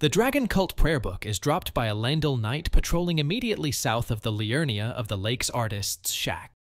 The Dragon Cult Prayerbook is dropped by a Landil knight patrolling immediately south of the Liurnia of the Lake's Artist's shack.